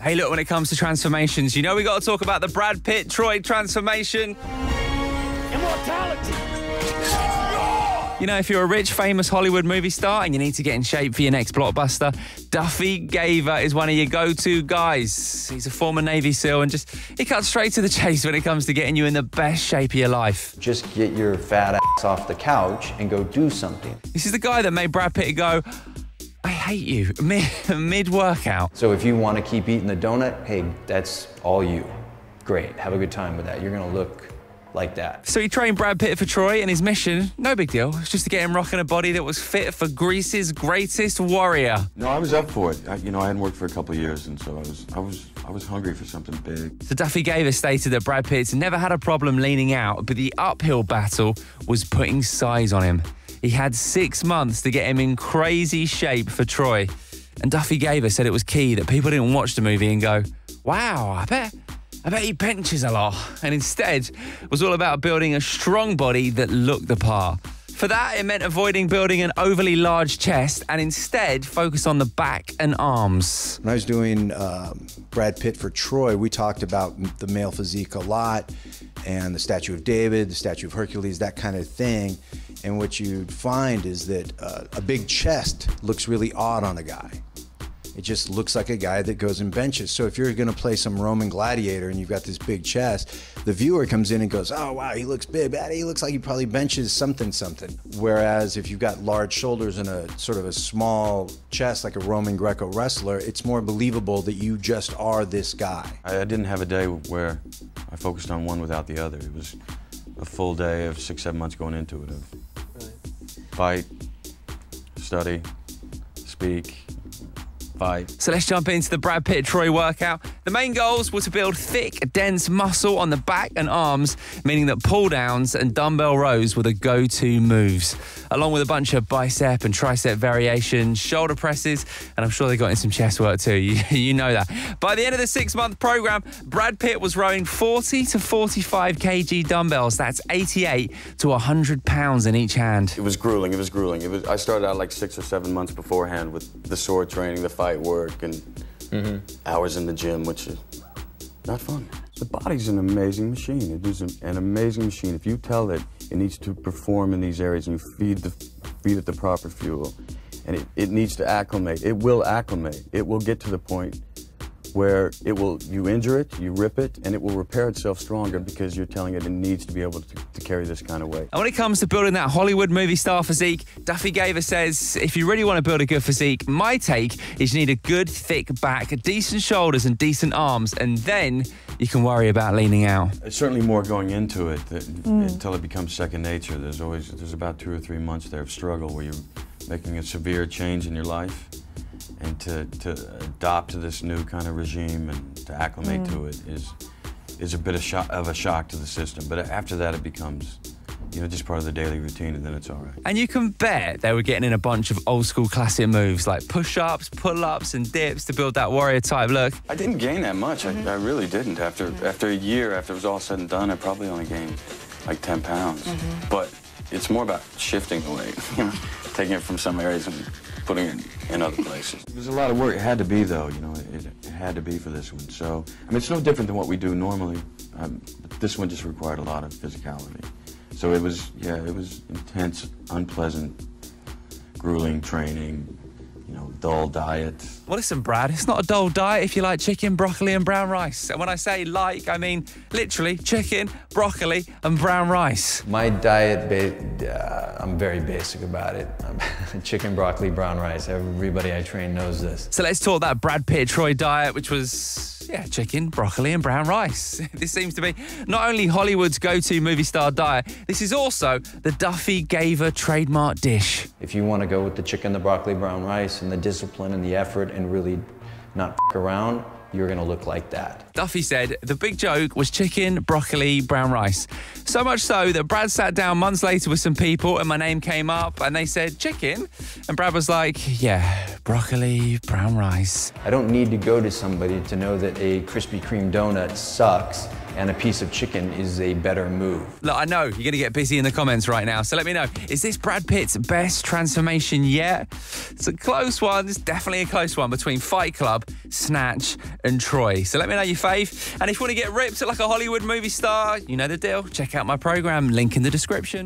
Hey, look, when it comes to transformations, you know we got to talk about the Brad Pitt Troy transformation. Immortality. You know, if you're a rich, famous Hollywood movie star and you need to get in shape for your next blockbuster, Duffy Gaver is one of your go-to guys. He's a former Navy SEAL and he cuts straight to the chase when it comes to getting you in the best shape of your life. Just get your fat ass off the couch and go do something. This is the guy that made Brad Pitt go, I hate you, mid-workout. So if you want to keep eating the donut, hey, that's all you. Great, have a good time with that. You're going to look like that. So he trained Brad Pitt for Troy, and his mission, no big deal, it's just to get him rocking a body that was fit for Greece's greatest warrior. No, I was up for it. I hadn't worked for a couple of years, and so I was hungry for something big. So Duffy Gaver stated that Brad Pitt's never had a problem leaning out, but the uphill battle was putting size on him. He had 6 months to get him in crazy shape for Troy. And Duffy Gaver said it was key that people didn't watch the movie and go, wow, I bet he benches a lot. And instead, it was all about building a strong body that looked the part. For that, it meant avoiding building an overly large chest and instead focus on the back and arms. When I was doing Brad Pitt for Troy, we talked about the male physique a lot and the statue of David, the statue of Hercules, that kind of thing. And what you'd find is that a big chest looks really odd on a guy. It just looks like a guy that goes and benches. So if you're gonna play some Roman gladiator and you've got this big chest, the viewer comes in and goes, oh wow, he looks big, but he looks like he probably benches something. Whereas if you've got large shoulders and a sort of a small chest like a Roman Greco wrestler, it's more believable that you just are this guy. I didn't have a day where I focused on one without the other. It was a full day of 6, 7 months going into it. Fight, study, speak, fight. So let's jump into the Brad Pitt Troy workout. The main goals were to build thick, dense muscle on the back and arms, meaning that pull downs and dumbbell rows were the go-to moves, along with a bunch of bicep and tricep variations, shoulder presses, and I'm sure they got in some chest work too, you know that. By the end of the 6-month program, Brad Pitt was rowing 40 to 45 kg dumbbells. That's 88 to 100 pounds in each hand. It was grueling, it was grueling. I started out like 6 or 7 months beforehand with the sword training, the fight work, and hours in the gym, which is not fun. The body's an amazing machine. It is an amazing machine. If you tell it it needs to perform in these areas and you feed it the proper fuel, and it needs to acclimate, it will acclimate. It will get to the point where you injure it, you rip it, and it will repair itself stronger because you're telling it it needs to be able to carry this kind of weight. And when it comes to building that Hollywood movie star physique, Duffy Gaver says, if you really want to build a good physique, my take is you need a good thick back, decent shoulders and decent arms, and then you can worry about leaning out. It's certainly more going into it until it becomes second nature. There's about 2 or 3 months there of struggle where you're making a severe change in your life. And to adopt to this new kind of regime and to acclimate to it is a bit of a shock to the system. But after that, it becomes, you know, just part of the daily routine, and then it's all right. And you can bet they were getting in a bunch of old-school classic moves like push-ups, pull-ups, and dips to build that warrior-type look. I didn't gain that much. I really didn't. After a year, after it was all said and done, I probably only gained like 10 pounds. But it's more about shifting the weight, you know, taking it from some areas and putting it in other places. It was a lot of work. It had to be, though, you know, it had to be for this one. So, I mean, it's no different than what we do normally. But this one just required a lot of physicality. So it was, yeah, it was intense, unpleasant, grueling training, you know, dull diet. Well, listen, Brad, it's not a dull diet if you like chicken, broccoli, and brown rice. And when I say like, I mean literally chicken, broccoli, and brown rice. My diet, I'm very basic about it. Chicken, broccoli, brown rice. Everybody I train knows this. So let's talk that Brad Pitt Troy diet, which was, yeah, chicken, broccoli, and brown rice. This seems to be not only Hollywood's go-to movie star diet, this is also the Duffy Gaver trademark dish. If you want to go with the chicken, the broccoli, brown rice, and the discipline and the effort and really not f around, you're gonna look like that. Duffy said the big joke was chicken, broccoli, brown rice. So much so that Brad sat down months later with some people and my name came up and they said chicken, and Brad was like, yeah, broccoli, brown rice. I don't need to go to somebody to know that a Krispy Kreme donut sucks and a piece of chicken is a better move. Look, I know you're going to get busy in the comments right now, so let me know. Is this Brad Pitt's best transformation yet? It's a close one. It's definitely a close one between Fight Club, Snatch and Troy. So let me know your fave. And if you want to get ripped like a Hollywood movie star, you know the deal. Check out my programme, link in the description.